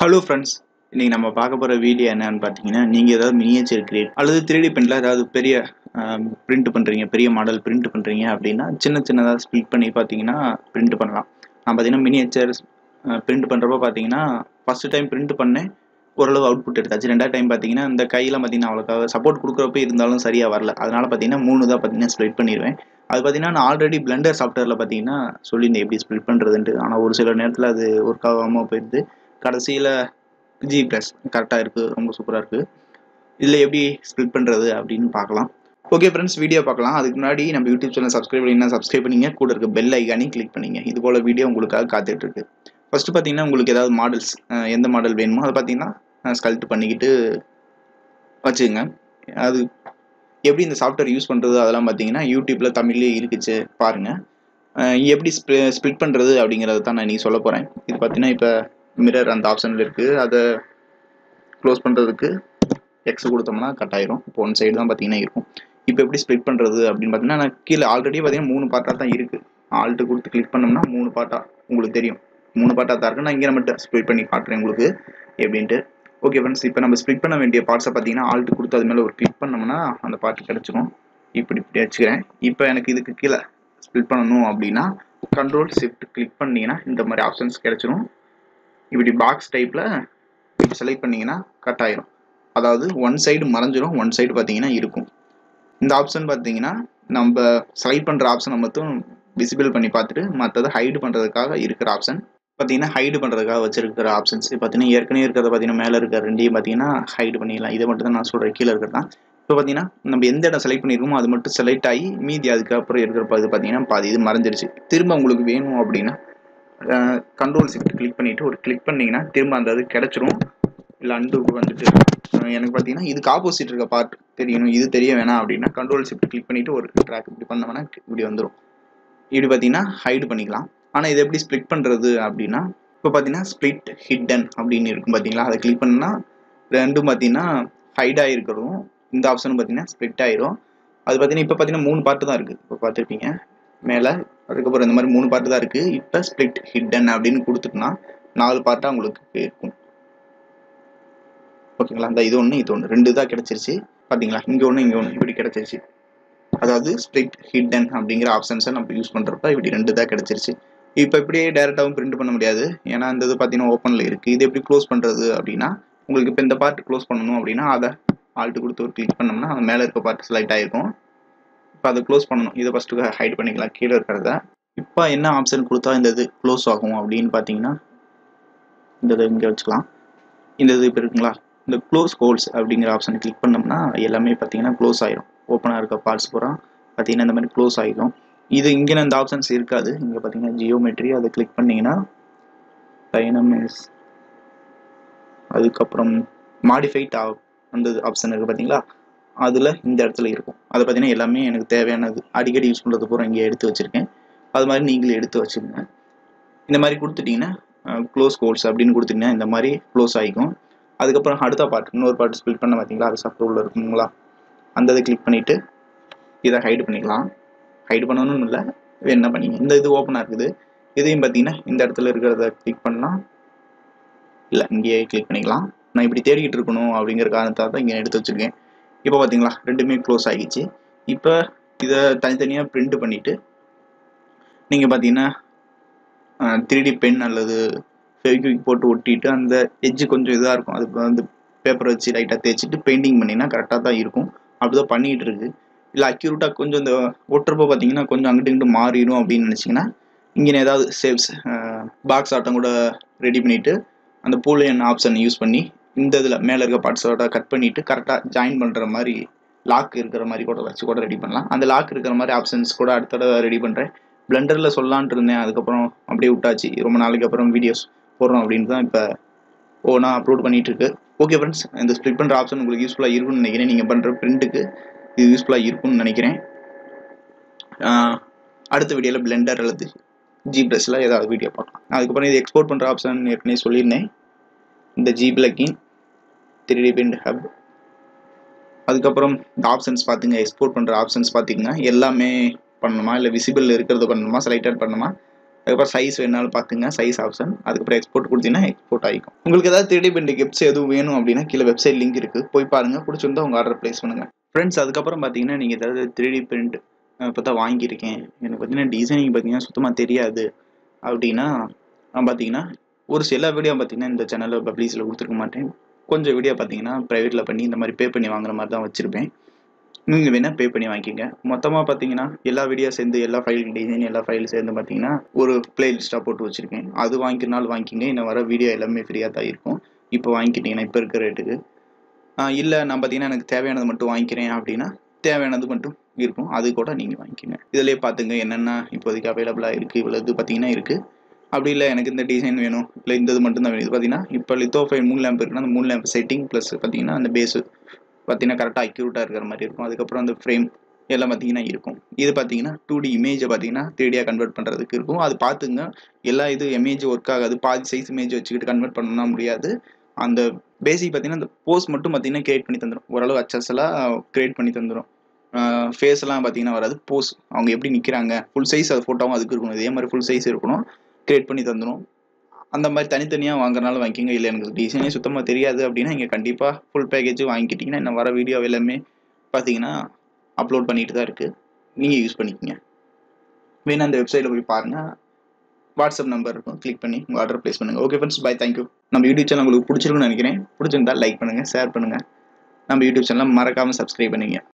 Hello friends, if you want to see this video, you can miniature create or 3D print print model print split print பண்ணலாம் miniature print first time print output time இந்த கையில support கொடுக்கறப்ப இருந்தாலும் சரியா வரல அதனால பாத்தீங்கன்னா 3 தான் பாத்தீங்கன்னா ஸ்ப்ளிட் பண்ணிடுவேன் அது பாத்தீங்கன்னா நான் ஆல்ரெடி Blender சாஃப்ட்வேர்ல பாத்தீங்கன்னா சொல்லினே எப்படி ஸ்ப்ளிட் பண்றதுன்னு ஆனா ஒரு சில நேரத்துல அது வொர்க் ஆகாம போயிடுது கடைசில G+ கரெக்ட்டா இருக்கு ரொம்ப சூப்பரா இருக்கு இதுல எப்படி ஸ்ப்ளிட் பண்றது அப்படினு பார்க்கலாம் ஓகே फ्रेंड्स வீடியோ பார்க்கலாம் அதுக்கு முன்னாடி நம்ம YouTube சேனலை Subscribe பண்ணீங்கன்னா Subscribe பண்ணீங்க கூட இருக்க bell icon ஐ click பண்ணீங்க இது போல வீடியோ உங்களுக்காக காத்துட்டு இருக்கு first பாத்தீங்கன்னா உங்களுக்கு ஏதாவது மாடல்ஸ் எந்த மாடல் வேணுமோ அத பாத்தீங்கன்னா ஸ்கல்ட் பண்ணிக்கிட்டு வச்சிடுங்க அது எப்படி இந்த சாஃப்ட்வேர் யூஸ் பண்றது அதெல்லாம் பாத்தீங்கன்னா YouTubeல தமிழ்லயே இருக்குச்சு பாருங்க எப்படி ஸ்ப்ளிட் பண்றது அப்படிங்கறத தான் நான் இன்னைக்கு சொல்லப் போறேன் இது பாத்தீங்கன்னா இப்ப Mirror and the option that close the X கொடுத்தோம்னா கட் ஆயிடும் இப்போ one side தான் பாத்தீங்கன்னா இருக்கும் இப்போ எப்படி split பண்றது அப்படினு பார்த்தா நான் கீழ ஆல்ரெடி பாத்தீங்கன்னா மூணு பார்ட்டா தான் இருக்கு alt கொடுத்து click பண்ணோம்னா மூணு பார்ட்டா உங்களுக்கு தெரியும் மூணு பார்ட்டா தான் இருக்கு நான் இங்க நம்ம split பண்ணி காட்டுறேன் உங்களுக்கு எப்படின்னு ஓகே फ्रेंड्स இப்போ நம்ம split பண்ண வேண்டிய parts பாத்தீங்கன்னா alt கொடுத்து அது மேல ஒரு click பண்ணோம்னா அந்த part கிடைச்சிடும் இப்படி இப்படி அடிச்சுறேன் இப்போ எனக்கு இதுக்கு கீழ split பண்ணனும் அப்படினா control shift click பண்ணீங்கனா இந்த மாதிரி options கிடைச்சிடும் இப்படி பாக்ஸ் டைப்ல இப்படி செலக்ட் பண்ணீங்கனா கட் ஆயிடும் அதாவது one side மறஞ்சிரும் one side பாத்தீங்கன்னா இருக்கும் இந்த ஆப்ஷன் பாத்தீங்கன்னா நம்ம செலக்ட் பண்ற ஆப்ஷனை மட்டும் விசிபிள் பண்ணி பார்த்துட்டு மத்தத ஹைட் பண்றதுக்காக இருக்கிற ஆப்ஷன் பாத்தீங்கன்னா ஹைட் பண்றதுக்காக வச்சிருக்கிற ஆப்ஷன்ஸ் பாத்தீங்கன்னா ஏற்கனவே இருக்கறத பாத்தீங்கன்னா மேல இருக்க ரெண்டையும் பாத்தீங்கன்னா ஹைட் பண்ணிடலாம் இத மட்டும் தான் நான் சொல்றேன் கீழ இருக்கறத இப்போ பாத்தீங்கன்னா நம்ம எந்த இடம் செலக்ட் பண்ணிருக்கோமோ அது மட்டும் செலக்ட் ஆகி மீதி அதுக்கு அப்புறம் இருக்கற இது பாத்தீங்கன்னா பாதி இது மறஞ்சிருச்சு திரும்ப உங்களுக்கு வேணும் அப்படினா Control shift click பண்ணிட்டு ஒரு click பண்ணீங்கனா திரும்ப அந்த அது கிடைச்சிரும் இல்ல அண்டுக்கு வந்துட்டு எனக்கு பாத்தீனா இதுக்கு ஆப்போசிட் இருக்க பார்ட் தெரியணும் இது தெரிய வேணாம் அப்படினா Control shift click பண்ணிட்டு ஒரு ட்ராக் இப்படி பண்ணோம்னா இப்படி வந்துரும் இப்படி பாத்தீனா ஹைட் பண்ணிக்கலாம் ஆனா இது எப்படி ஸ்ப்ளிட் பண்றது அப்படினா இப்போ பாத்தீனா ஸ்ப்ளிட் ஹிடன் அப்படினு இருக்கும் பாத்தீங்களா அத click பண்ணா ரெண்டும் பாத்தீனா ஹைட் ஆயிருக்கும் இந்த ஆப்ஷனும் பாத்தீனா ஸ்ப்ளிட் ஆயிரும் அது பாத்தீனா இப்போ பாத்தீனா மூணு பார்ட் தான் இருக்கு இப்போ பாத்துப்பீங்க மேல அதுக்கு அப்புறம் இந்த மாதிரி மூணு பார்ட் தான் இருக்கு இப்ப ஸ்ப்ளிட் ஹிடன் அப்படினு கொடுத்துட்டனா நாலு பார்ட்டா உங்களுக்கு இருக்கும் ஓகேங்களா அந்த இது ஒண்ணு இது ஒண்ணு ரெண்டு தான் கிடைச்சிருச்சு பாத்தீங்களா இங்க ஒண்ணு இப்படி கிடைச்சிருச்சு அதாவது ஸ்ப்ளிட் ஹிடன் அப்படிங்கற ஆப்ஷன்ஸ் நம்ம யூஸ் பண்றப்ப இப்படி ரெண்டு தான் கிடைச்சிருச்சு இப்போ இப்படியே டைரக்டாவும் பிரிண்ட் பண்ண முடியாது ஏனா இந்த இது பாத்தீங்கன்னா ஓபன்ல இருக்கு இது எப்படி க்ளோஸ் பண்றது அப்படினா உங்களுக்கு இப்ப இந்த பார்ட் க்ளோஸ் பண்ணனும் அப்படினா அத ஆல்ட் கொடுத்து ஒரு கிளிக் பண்ணோம்னா அந்த மேல இருக்க பார்ட் செலக்ட் ஆயிருக்கும் இப்ப அத க்ளோஸ் பண்ணனும் இத ஃபர்ஸ்ட் ஹைட் பண்ணிக்கலாம் கீழ இருக்கறத இப்ப என்ன ஆப்ஷன் கொடுத்தா இந்த இது க்ளோஸ் ஆகும் அப்படினு பாத்தீங்கன்னா இந்த இங்க வச்சுக்கலாம் இந்த இது இப்ப இருக்குங்களா இந்த க்ளோஸ் ஹோல்ஸ் அப்படிங்கற ஆப்ஷனை கிளிக் பண்ணோம்னா எல்லாமே பாத்தீங்கன்னா க்ளோஸ் ஆயிடும் ஓபனா இருக்க பார்ட்ஸ் பூரா பாத்தீங்கன்னா இந்த மாதிரி க்ளோஸ் ஆயிடும் இது இங்க அந்த ஆப்ஷன்ஸ் இருக்காது இங்க பாத்தீங்கன்னா ஜியோமெட்ரி அத கிளிக் பண்ணீங்கனா டைனமிக்ஸ் அதுக்கு அப்புறம் மாடிஃபை அந்த ஆப்ஷன் இருக்கு பாத்தீங்களா அதுல இந்த இடத்துல இருக்கும் அத பாத்தீனா எல்லாமே எனக்கு தேவையானது அடிக்கடி யூஸ் பண்றது போற இங்க எடுத்து வச்சிருக்கேன் அது மாதிரி நீங்களே எடுத்து வச்சிருங்க இந்த மாதிரி கொடுத்துட்டீங்கனா க்ளோஸ் கோல்ஸ் அப்படினு கொடுத்தீங்கனா இந்த மாதிரி க்ளோஸ் ஆகும் அதுக்கு அப்புறம் அடுத்த பார்ட் இன்னொரு பார்ட் ஸ்ப்ளிட் பண்ண பாத்தீங்களா அது சப்ட் உள்ள இருக்குங்களா அந்த இத கிளிக் பண்ணிட்டு இத ஹைட் பண்ணிக்கலாம் ஹைட் பண்ணனும் இல்ல என்ன பண்ணீங்க இந்த இது ஓபனா இருக்குது இதையும் பாத்தீனா இந்த இடத்துல இருக்குறத கிளிக் பண்ணா இல்ல இங்கயே கிளிக் பண்ணிக்கலாம் நான் இப்படி தேடிட்டு இருக்கணும் அப்படிங்கற காரணத்தால தான் இங்க எடுத்து வச்சிருக்கேன் இப்போ பாத்தீங்களா ரெண்டுமே க்ளோஸ் ஆகிச்சு இப்போ இத தனித்தனியா print பண்ணிட்டு நீங்க பாத்தீனா 3D pen அல்லது Fevikwik போட்டு ஒட்டிட்டு அந்த எட்ஜ் கொஞ்சம் இதா இருக்கும் அது வந்து பேப்பர் வச்சு லைட்டா தேய்ச்சிட்டு பெயிண்டிங் பண்ணினா கரெக்ட்டா தான் இருக்கும் அப்படிதான் பண்ணிட்டு இருக்கு இல்ல அக்யூரேட்டா கொஞ்சம் அந்த ஒட்டறப்ப பாத்தீங்கன்னா கொஞ்சம் அங்கட்ட இங்கட்ட மாறிடும் அப்படி நினைச்சீங்கனா இங்க ஏதாவது ஷேப்ஸ் பாக்ஸ் ஆட்டம் கூட ரெடி பண்ணிட்டு அந்த பூலியன் ஆப்ஷன் யூஸ் பண்ணி இந்த இதல மேல இருக்க பார்ட்ஸோட கட் பண்ணிட்டு கரெக்ட்டா ஜாயின் பண்ற மாதிரி லாக் இருக்கிற மாதிரி கூட வச்சு கூட ரெடி பண்ணலாம் அந்த லாக் இருக்கிற மாதிரி ஆப்ஷன்ஸ் கூட அடுத்தத ரெடி பண்றேன் பிளெண்டர்ல சொல்லலாம்னு இருந்தேன் அதுக்கு அப்புறம் அப்படியே விட்டாச்சு ரொம்ப நாளுக்கு அப்புறம் வீடியோஸ் போறோம் அப்படினு தான் இப்ப ஓனா அப்லோட் பண்ணிட்டு இருக்கு ஓகே फ्रेंड्स இந்த ஸ்ப்ளிட் பண்ற ஆப்ஷன் உங்களுக்கு யூஸ்புல்லா இருக்கும்னு நினைக்கிறேன் நீங்க பண்ற பிரிண்ட்க்கு இது யூஸ்புல்லா இருக்கும்னு நினைக்கிறேன் அடுத்த வீடியோல பிளெண்டர் அல்லது G+ ல ஏதாவது வீடியோ பார்க்கலாம் அதுக்கு அப்புறம் இது எக்ஸ்போர்ட் பண்ற ஆப்ஷன் ஏற்கனவே சொல்லிருந்தேன் இந்த G plugin 3D Print Hub அதுக்கு அப்புறம் the options பாத்தீங்க export பண்ற options பாத்தீங்கன்னா எல்லாமே பண்ணனுமா இல்ல visible இருக்குறது பண்ணனுமா select பண்ணனுமா அதுக்கப்புறம் சைஸ் வேணாலும் பார்த்துங்க, சைஸ் ஆப்ஷன், அதுக்கப்புறம் எக்ஸ்போர்ட் கொடுத்தீங்கன்னா எக்ஸ்போர்ட் ஆகிக்கும். உங்களுக்கு ஏதாவது 3D printing கிப்ஸ் எதுவும் வேணும் அப்படின்னா கீழே வெப்சைட் லிங்க் இருக்குது, போய் பாருங்கள். பிடிச்சிருந்தா உங்கள் ஆர்டர் ப்ளேஸ் பண்ணுங்கள் ஃப்ரெண்ட்ஸ். அதுக்கப்புறம் பார்த்தீங்கன்னா நீங்கள் ஏதாவது 3D பிரிண்ட் இப்போ தான் வாங்கியிருக்கேன், எனக்கு பார்த்தீங்கன்னா டிசைனிங் பார்த்தீங்கன்னா சுத்தமாக தெரியாது அப்படின்னா பார்த்தீங்கன்னா ஒரு சில வீடியோ பார்த்தீங்கன்னா இந்த சேனலில் பப்ளிஷில் கொடுத்துருக்க மாட்டேன். கொஞ்சம் வீடியோ பார்த்தீங்கன்னா ப்ரைவேட்டில் பண்ணி இந்த மாதிரி பே பண்ணி வாங்குற மாதிரி தான் வச்சுருப்பேன். நீங்கள் வேணால் பே பண்ணி வாங்கிக்கங்க. மொத்தமாக பார்த்தீங்கன்னா எல்லா வீடியோ சேர்ந்து எல்லா ஃபைல் டிசைன் எல்லா ஃபைல் சேர்ந்து பார்த்தீங்கன்னா ஒரு பிளேலிஸ்ட்டாக போட்டு வச்சுருக்கேன். அது வாங்கிக்கிறனால வாங்கிக்கிங்க. இன்னும் வர வீடியோ எல்லாமே ஃப்ரீயாக தான் இருக்கும். இப்போ வாங்கிக்கிட்டிங்கன்னா இப்போ இருக்கிற ரேட்டுக்கு இல்லை நான் பார்த்தீங்கன்னா எனக்கு தேவையானது மட்டும் வாங்கிக்கிறேன் அப்படின்னா தேவையானது மட்டும் இருக்கும், அது கூட நீங்கள் வாங்கிக்கோங்க. இதிலே பார்த்துங்க என்னென்ன இப்போதைக்கு அவைலபிளாக இருக்குது, இவ்வளோ இது பார்த்தீங்கன்னா இருக்குது. அப்படி இல்லை எனக்கு இந்த டிசைன் வேணும், இல்லை இந்த இது மட்டும்தான் வேணும், இது பார்த்தீங்கன்னா இப்போ லித்தோஃபை 3 லேம்ப் இருக்குன்னா அந்த 3 லேம்ப் செட்டிங் ப்ளஸ் பார்த்தீங்கன்னா அந்த பேஸு பார்த்தீங்கன்னா கரெக்டாக அக்யூரேட்டாக இருக்கிற மாதிரி இருக்கும். அதுக்கப்புறம் அந்த ஃப்ரேம் எல்லாம் பார்த்தீங்கன்னா இருக்கும். இது பார்த்தீங்கன்னா 2D இமேஜை பார்த்தீங்கன்னா 3Dயாக கன்வெர்ட் பண்ணுறதுக்கு இருக்கும். அது பார்த்துங்க. எல்லா இது இமேஜ் ஒர்க் ஆகாது, பாதி சைஸ் இமேஜ் வச்சுக்கிட்டு கன்வெர்ட் பண்ணணும்னா முடியாது. அந்த பேசிக் பார்த்தீங்கன்னா அந்த போஸ் மட்டும் பார்த்தீங்கன்னா கிரியேட் பண்ணி தந்துடும், ஓரளவு அச்சஸெல்லாம் கிரியேட் பண்ணி தந்துடும். ஃபேஸ்லாம் பார்த்தீங்கன்னா வராது, போஸ் அவங்க எப்படி நிற்கிறாங்க ஃபுல் சைஸ் அது ஃபோட்டோவும் அதுக்கு இருக்கணும், இதே மாதிரி ஃபுல் சைஸ் இருக்கணும், கிரியேட் பண்ணி தந்துடும். அந்த மாதிரி தனித்தனியாக வாங்குறனால வாங்கிக்கோங்க. இல்லை எனக்கு டிசைனே சுத்தமாக தெரியாது அப்படின்னா இங்கே கண்டிப்பாக ஃபுல் பேக்கேஜ் வாங்கிக்கிட்டிங்கன்னா இன்னும் வர வீடியோ எல்லாமே பார்த்தீங்கன்னா அப்லோட் பண்ணிட்டு தான் இருக்குது, நீங்கள் யூஸ் பண்ணிக்கோங்க. வேணா அந்த வெப்சைட்டில் போய் பாருங்கள், வாட்ஸ்அப் நம்பர் இருக்கும், கிளிக் பண்ணி உங்கள் ஆர்டர் ப்ளேஸ் பண்ணுங்கள். Okay friends, bye, thank you. நம்ம யூடியூப் சேனல் உங்களுக்கு பிடிச்சிருக்குன்னு நினைக்கிறேன். பிடிச்சிருந்தா லைக் பண்ணுங்கள், ஷேர் பண்ணுங்கள். நம்ம யூடியூப் சேனலில் மறக்காமல் சப்ஸ்கிரைப் பண்ணுங்கள்.